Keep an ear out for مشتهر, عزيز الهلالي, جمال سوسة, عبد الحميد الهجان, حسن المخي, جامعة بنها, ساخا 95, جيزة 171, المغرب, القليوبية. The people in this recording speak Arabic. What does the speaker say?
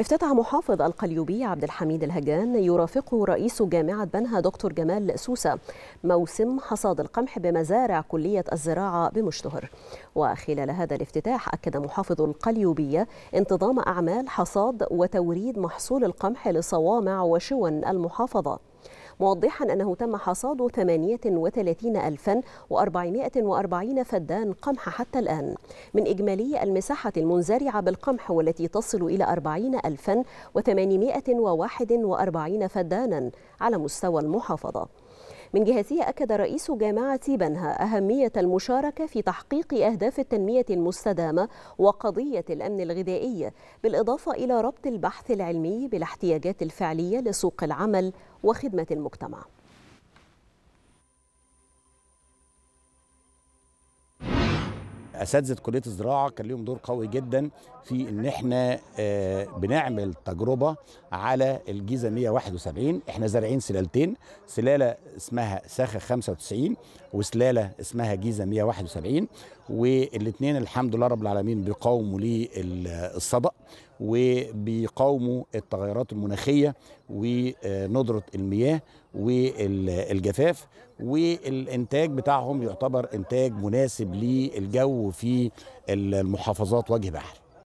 افتتح محافظ القليوبية عبد الحميد الهجان يرافقه رئيس جامعة بنها دكتور جمال سوسة موسم حصاد القمح بمزارع كلية الزراعة بمشتهر. وخلال هذا الافتتاح أكد محافظ القليوبية انتظام أعمال حصاد وتوريد محصول القمح لصوامع وشون المحافظة، موضحا أنه تم حصاد 38440 فدان قمح حتى الآن من إجمالي المساحة المنزرعة بالقمح والتي تصل إلى 40841 فدانا على مستوى المحافظة. من جهته أكد رئيس جامعة بنها أهمية المشاركة في تحقيق أهداف التنمية المستدامة وقضية الأمن الغذائي، بالإضافة إلى ربط البحث العلمي بالاحتياجات الفعلية لسوق العمل وخدمة المجتمع. أساتذة كلية الزراعة كان لهم دور قوي جدا في إن إحنا بنعمل تجربة على الجيزة 171. إحنا زارعين سلالتين، سلالة اسمها ساخا 95 وسلالة اسمها جيزة 171، والاثنين الحمد لله رب العالمين بيقاوموا للصدأ وبيقاوموا التغيرات المناخية وندرة المياه والجفاف، والإنتاج بتاعهم يعتبر إنتاج مناسب للجو في المحافظات وجه بحر.